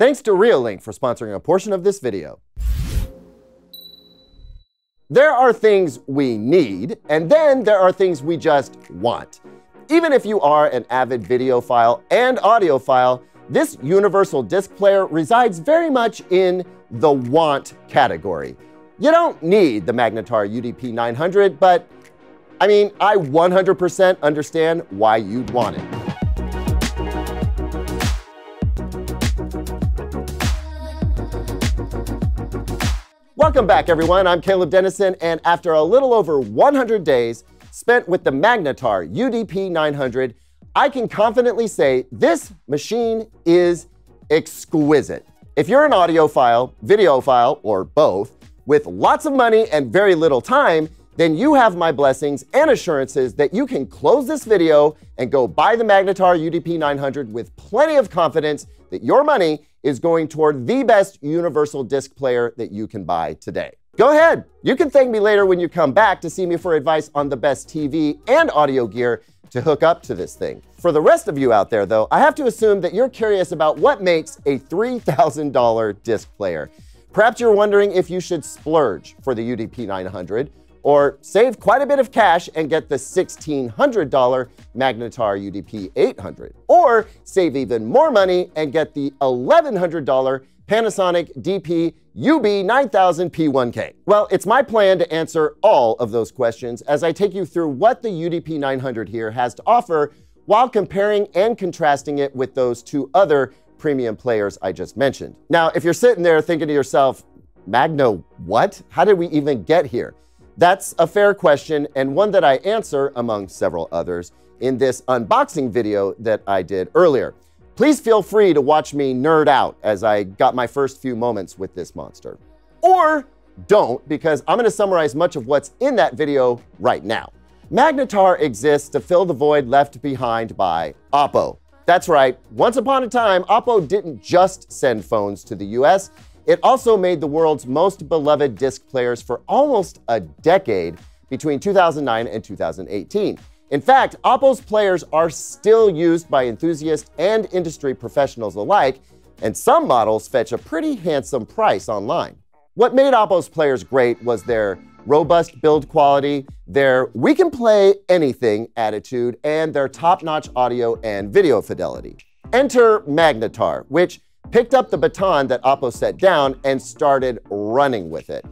Thanks to Reolink for sponsoring a portion of this video. There are things we need, and then there are things we just want. Even if you are an avid videophile and audiophile, this universal disc player resides very much in the want category. You don't need the Magnetar UDP-900, but I mean, I 100% understand why you'd want it. Welcome back, everyone. I'm Caleb Dennison, and after a little over 100 days spent with the Magnetar UDP-900, I can confidently say this machine is exquisite. If you're an audiophile, videophile, or both, with lots of money and very little time, then you have my blessings and assurances that you can close this video and go buy the Magnetar UDP-900 with plenty of confidence that your money is going toward the best universal disc player that you can buy today. Go ahead. You can thank me later when you come back to see me for advice on the best TV and audio gear to hook up to this thing. For the rest of you out there, though, I have to assume that you're curious about what makes a $3,000 disc player. Perhaps you're wondering if you should splurge for the UDP-900 or save quite a bit of cash and get the $1,600 Magnetar UDP-800, or save even more money and get the $1,100 Panasonic DP-UB9000P1K. Well, it's my plan to answer all of those questions as I take you through what the UDP-900 here has to offer while comparing and contrasting it with those two other premium players I just mentioned. Now, if you're sitting there thinking to yourself, Magno, what? How did we even get here? That's a fair question, and one that I answer, among several others, in this unboxing video that I did earlier. Please feel free to watch me nerd out as I got my first few moments with this monster. Or don't, because I'm gonna summarize much of what's in that video right now. Magnetar exists to fill the void left behind by Oppo. That's right, once upon a time, Oppo didn't just send phones to the US, it also made the world's most beloved disc players for almost a decade between 2009 and 2018. In fact, Oppo's players are still used by enthusiasts and industry professionals alike, and some models fetch a pretty handsome price online. What made Oppo's players great was their robust build quality, their we can play anything attitude, and their top-notch audio and video fidelity. Enter Magnetar, which picked up the baton that Oppo set down and started running with it.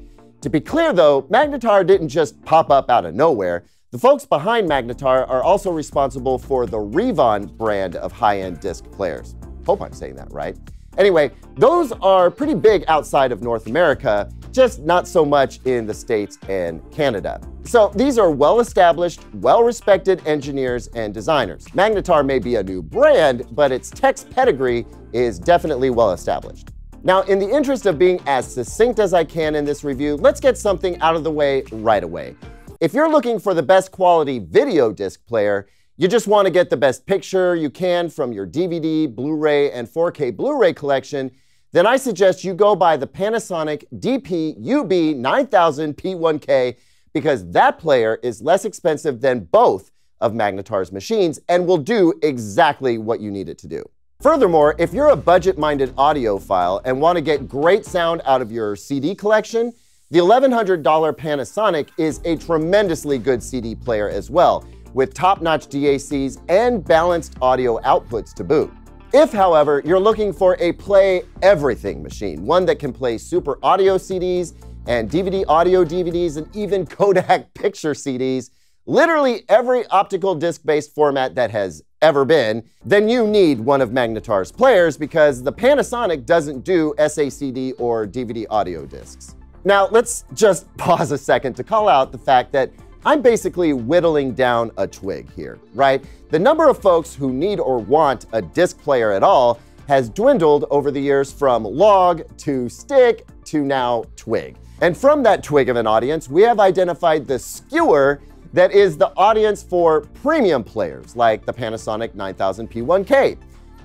To be clear though, Magnetar didn't just pop up out of nowhere. The folks behind Magnetar are also responsible for the Rivan brand of high-end disc players. Hope I'm saying that right. Anyway, those are pretty big outside of North America, just not so much in the States and Canada. So these are well-established, well-respected engineers and designers. Magnetar may be a new brand, but its tech's pedigree is definitely well-established. Now, in the interest of being as succinct as I can in this review, let's get something out of the way right away. If you're looking for the best quality video disc player, you just want to get the best picture you can from your DVD, Blu-ray, and 4K Blu-ray collection, then I suggest you go buy the Panasonic DP-UB9000P1K because that player is less expensive than both of Magnetar's machines and will do exactly what you need it to do. Furthermore, if you're a budget-minded audiophile and want to get great sound out of your CD collection, the $1,100 Panasonic is a tremendously good CD player as well, with top-notch DACs and balanced audio outputs to boot. If, however, you're looking for a play-everything machine, one that can play Super Audio CDs and DVD Audio DVDs and even Kodak Picture CDs, literally every optical disc-based format that has ever been, then you need one of Magnetar's players because the Panasonic doesn't do SACD or DVD audio discs. Now, let's just pause a second to call out the fact that I'm basically whittling down a twig here, right? The number of folks who need or want a disc player at all has dwindled over the years from log to stick to now twig. And from that twig of an audience, we have identified the skewer that is the audience for premium players like the Panasonic 9000P1K.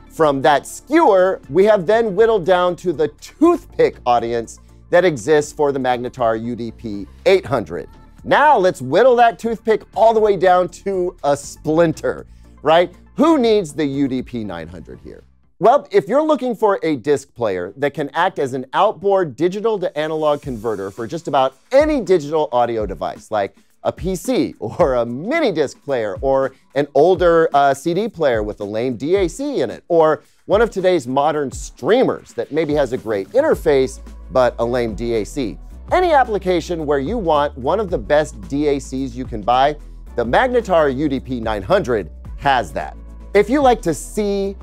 From that skewer, we have then whittled down to the toothpick audience that exists for the Magnetar UDP-800. Now let's whittle that toothpick all the way down to a splinter, right? Who needs the UDP-900 here? Well, if you're looking for a disc player that can act as an outboard digital to analog converter for just about any digital audio device, like a PC or a mini disc player or an older CD player with a lame DAC in it, or one of today's modern streamers that maybe has a great interface but a lame DAC. Any application where you want one of the best DACs you can buy, the Magnetar UDP-900 has that. If you like to see,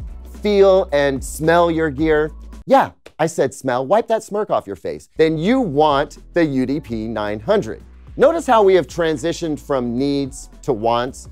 feel, and smell your gear, yeah, I said smell, wipe that smirk off your face, then you want the UDP-900. Notice how we have transitioned from needs to wants.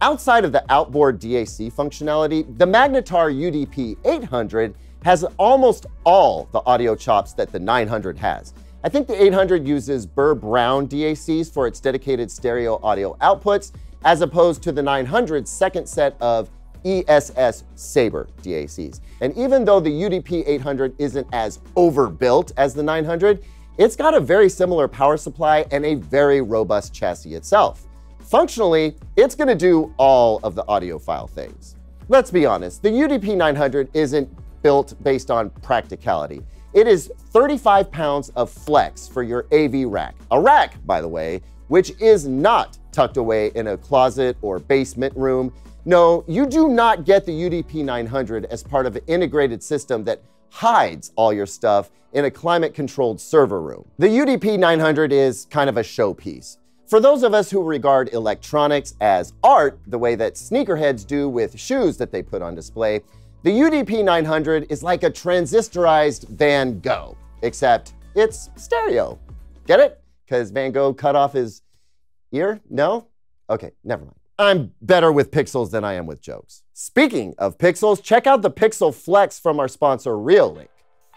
Outside of the outboard DAC functionality, the Magnetar UDP-800 has almost all the audio chops that the 900 has. I think the 800 uses Burr Brown DACs for its dedicated stereo audio outputs, as opposed to the 900's second set of ESS Sabre DACs. And even though the UDP-800 isn't as overbuilt as the 900, it's got a very similar power supply and a very robust chassis itself. Functionally, it's going to do all of the audiophile things. Let's be honest, the UDP-900 isn't built based on practicality. It is 35 pounds of flex for your AV rack. A rack, by the way, which is not tucked away in a closet or basement room. No, you do not get the UDP-900 as part of an integrated system that hides all your stuff in a climate-controlled server room. The UDP-900 is kind of a showpiece. For those of us who regard electronics as art, the way that sneakerheads do with shoes that they put on display, the UDP-900 is like a transistorized Van Gogh, except it's stereo. Get it? Because Van Gogh cut off his ear? No? Okay, never mind. I'm better with pixels than I am with jokes. Speaking of pixels, check out the Pixel Flex from our sponsor, Reolink.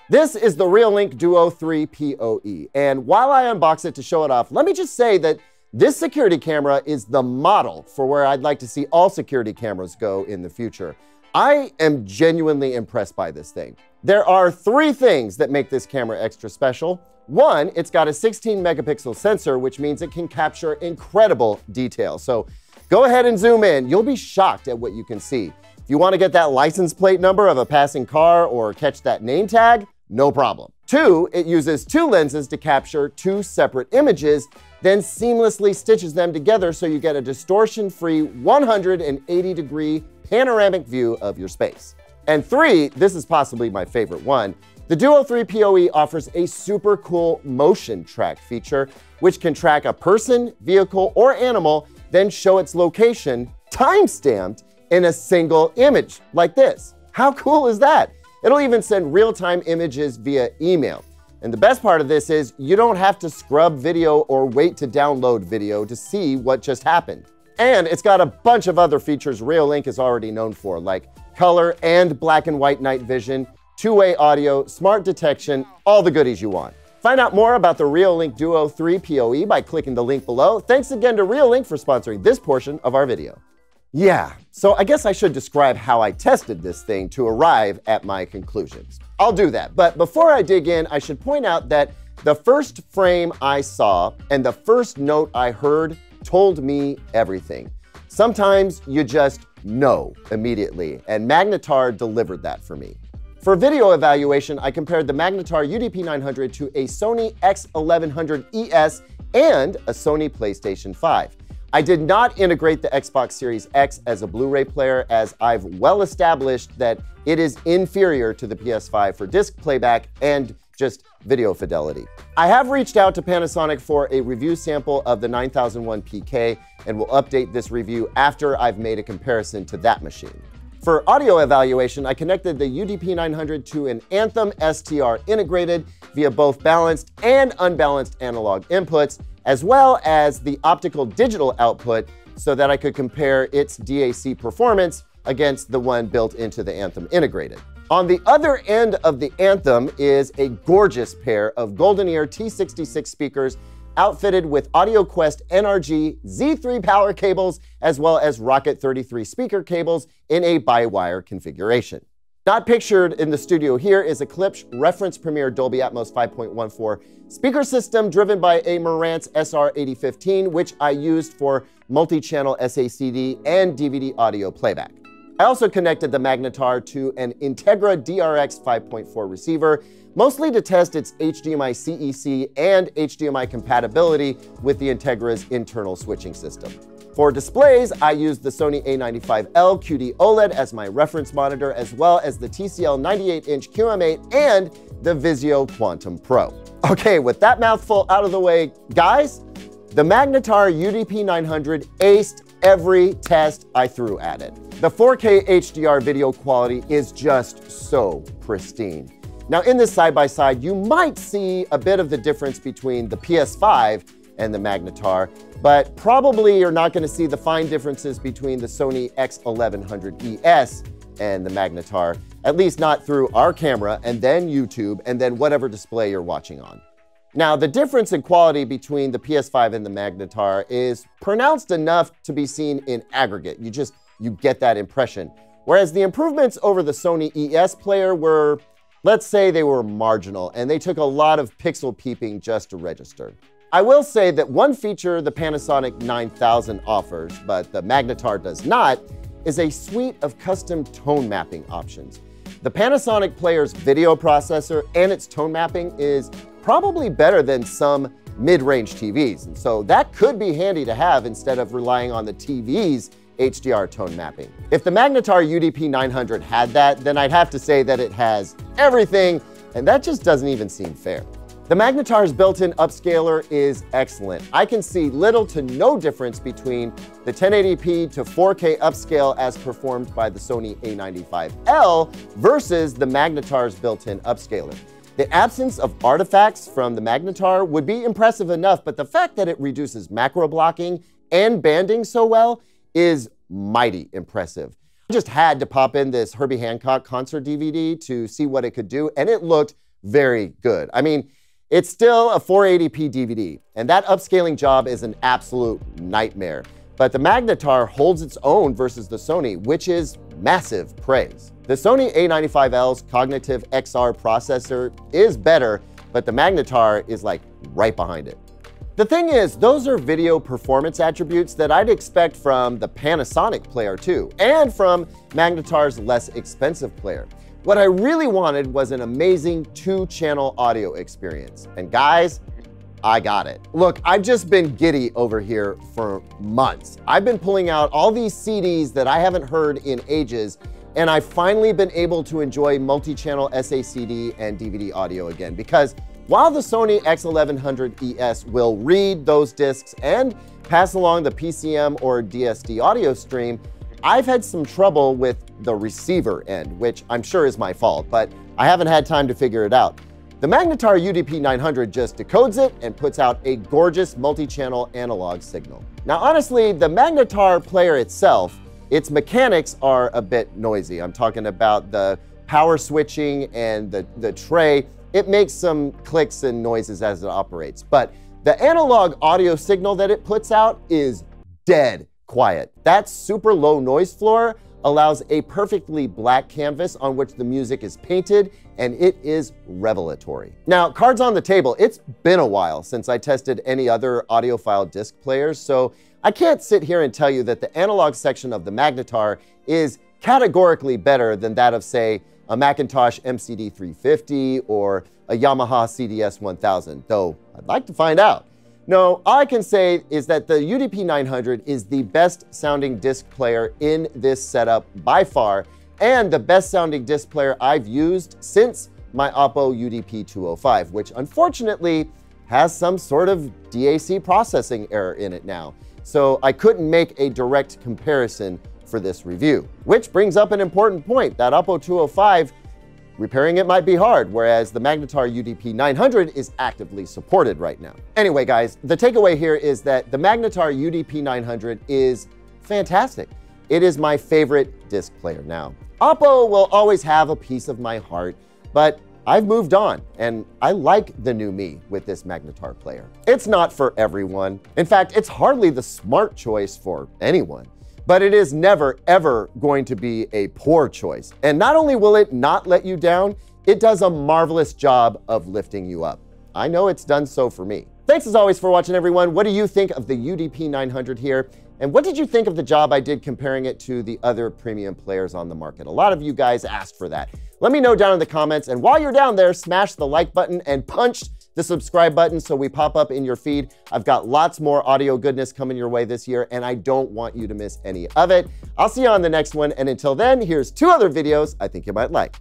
This is the Reolink Duo 3 PoE, and while I unbox it to show it off, let me just say that this security camera is the model for where I'd like to see all security cameras go in the future. I am genuinely impressed by this thing. There are three things that make this camera extra special. One, it's got a 16 megapixel sensor, which means it can capture incredible detail. So go ahead and zoom in. You'll be shocked at what you can see. If you want to get that license plate number of a passing car or catch that name tag, no problem. Two, it uses two lenses to capture two separate images, then seamlessly stitches them together so you get a distortion-free 180-degree panoramic view of your space. And three, this is possibly my favorite one, the Duo 3 PoE offers a super cool motion track feature, which can track a person, vehicle, or animal, then show its location timestamped in a single image like this. How cool is that? It'll even send real-time images via email. And the best part of this is you don't have to scrub video or wait to download video to see what just happened. And it's got a bunch of other features Reolink is already known for, like color and black and white night vision, two-way audio, smart detection, all the goodies you want. Find out more about the Reolink Duo 3 PoE by clicking the link below. Thanks again to Reolink for sponsoring this portion of our video. Yeah, so I guess I should describe how I tested this thing to arrive at my conclusions. I'll do that, but before I dig in, I should point out that the first frame I saw and the first note I heard told me everything. Sometimes you just know immediately, and Magnetar delivered that for me. For video evaluation, I compared the Magnetar UDP-900 to a Sony X1100ES and a Sony PlayStation 5. I did not integrate the Xbox Series X as a Blu-ray player, as I've well established that it is inferior to the PS5 for disc playback and just video fidelity. I have reached out to Panasonic for a review sample of the 9001PK and will update this review after I've made a comparison to that machine. For audio evaluation, I connected the UDP-900 to an Anthem STR integrated via both balanced and unbalanced analog inputs, as well as the optical digital output, so that I could compare its DAC performance against the one built into the Anthem integrated. On the other end of the Anthem is a gorgeous pair of GoldenEar T66 speakers outfitted with AudioQuest NRG Z3 power cables, as well as Rocket 33 speaker cables in a by-wire configuration. Not pictured in the studio here is a Klipsch Reference Premiere Dolby Atmos 5.14 speaker system driven by a Marantz SR8015, which I used for multi-channel SACD and DVD audio playback. I also connected the Magnetar to an Integra DRX 5.4 receiver, mostly to test its HDMI CEC and HDMI compatibility with the Integra's internal switching system. For displays, I used the Sony A95L QD OLED as my reference monitor, as well as the TCL 98-inch QM8 and the Vizio Quantum Pro. Okay, with that mouthful out of the way, guys, the Magnetar UDP-900 aced every test I threw at it. The 4K HDR video quality is just so pristine. Now in this side-by-side, you might see a bit of the difference between the PS5 and the Magnetar, but probably you're not gonna see the fine differences between the Sony X1100ES and the Magnetar, at least not through our camera and then YouTube and then whatever display you're watching on. Now, the difference in quality between the PS5 and the Magnetar is pronounced enough to be seen in aggregate. You get that impression. Whereas the improvements over the Sony ES player were, let's say they were marginal, and they took a lot of pixel peeping just to register. I will say that one feature the Panasonic 9000 offers, but the Magnetar does not, is a suite of custom tone mapping options. The Panasonic player's video processor and its tone mapping is probably better than some mid-range TVs. And so that could be handy to have instead of relying on the TV's HDR tone mapping. If the Magnetar UDP-900 had that, then I'd have to say that it has everything, and that just doesn't even seem fair. The Magnetar's built-in upscaler is excellent. I can see little to no difference between the 1080p to 4K upscale as performed by the Sony A95L versus the Magnetar's built-in upscaler. The absence of artifacts from the Magnetar would be impressive enough, but the fact that it reduces macro blocking and banding so well is mighty impressive. I just had to pop in this Herbie Hancock concert DVD to see what it could do, and it looked very good. I mean, it's still a 480p DVD, and that upscaling job is an absolute nightmare. But the Magnetar holds its own versus the Sony, which is massive praise. The Sony A95L's cognitive XR processor is better, but the Magnetar is like right behind it. The thing is, those are video performance attributes that I'd expect from the Panasonic player too, and from Magnetar's less expensive player. What I really wanted was an amazing two-channel audio experience. And guys, I got it. Look, I've just been giddy over here for months. I've been pulling out all these CDs that I haven't heard in ages, and I've finally been able to enjoy multi-channel SACD and DVD audio again, because while the Sony X1100ES will read those discs and pass along the PCM or DSD audio stream, I've had some trouble with the receiver end, which I'm sure is my fault, but I haven't had time to figure it out. The Magnetar UDP-900 just decodes it and puts out a gorgeous multi-channel analog signal. Now, honestly, the Magnetar player itself, its mechanics are a bit noisy. I'm talking about the power switching and the tray. It makes some clicks and noises as it operates, but the analog audio signal that it puts out is dead quiet. That super low noise floor allows a perfectly black canvas on which the music is painted, and it is revelatory. Now, cards on the table, it's been a while since I tested any other audiophile disc players, so I can't sit here and tell you that the analog section of the Magnetar is categorically better than that of, say, a McIntosh MCD350 or a Yamaha CDS1000, though I'd like to find out. No, all I can say is that the UDP-900 is the best sounding disc player in this setup by far, and the best sounding disc player I've used since my Oppo UDP-205, which unfortunately has some sort of DAC processing error in it now. So I couldn't make a direct comparison for this review, which brings up an important point. That Oppo 205, repairing it might be hard, whereas the Magnetar UDP-900 is actively supported right now. Anyway, guys, the takeaway here is that the Magnetar UDP-900 is fantastic. It is my favorite disc player now. Oppo will always have a piece of my heart, but I've moved on, and I like the new me with this Magnetar player. It's not for everyone. In fact, it's hardly the smart choice for anyone. But it is never, ever going to be a poor choice. And not only will it not let you down, it does a marvelous job of lifting you up. I know it's done so for me. Thanks as always for watching, everyone. What do you think of the UDP-900 here? And what did you think of the job I did comparing it to the other premium players on the market? A lot of you guys asked for that. Let me know down in the comments, and while you're down there, smash the like button and punch the subscribe button so we pop up in your feed. I've got lots more audio goodness coming your way this year, and I don't want you to miss any of it. I'll see you on the next one, and until then, here's two other videos I think you might like.